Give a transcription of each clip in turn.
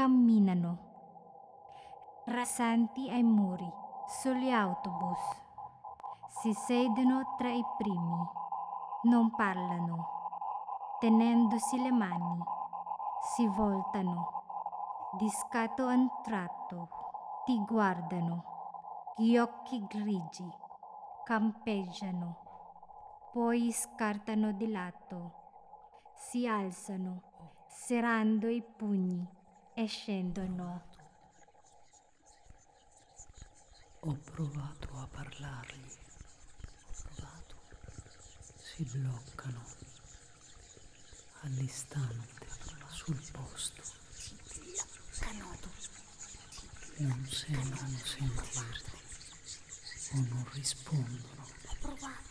camminano. Rasanti ai muri, sugli autobus. Si sedono tra i primi. Non parlano. Tenendosi le mani. Si voltano. Di scatto in tratto. Ti guardano. Gli occhi grigi. Campeggiano. Poi scartano di lato. Si alzano, serrando i pugni, e scendono. Ho provato a parlargli. Si bloccano all'istante, sul posto. Si bloccano. Non sembrano sentirti o non rispondono. Ho provato.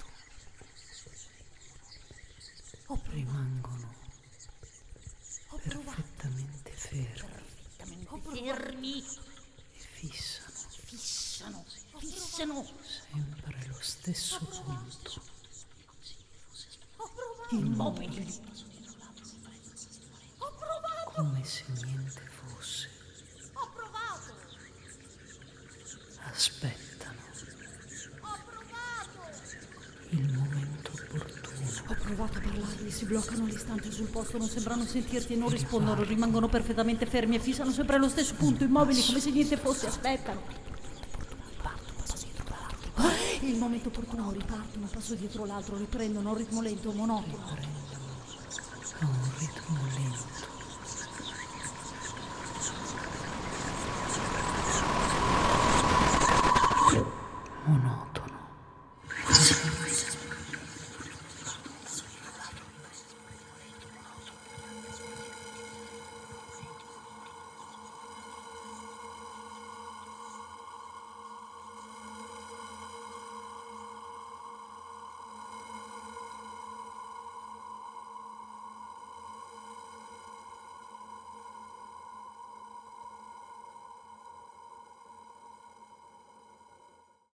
Rimangono perfettamente fermi e fissano sempre lo stesso punto, immobili, come se niente fosse. Aspettano il momento opportuno. Ho provato a parlargli, si bloccano all'istante sul posto, non sembrano sentirti e non rispondono, rimangono perfettamente fermi e fissano sempre allo stesso punto, immobili come se niente fosse, aspettano. Il momento opportuno, ripartono, passo dietro l'altro, riprendono un ritmo lento, monotono. Monotono.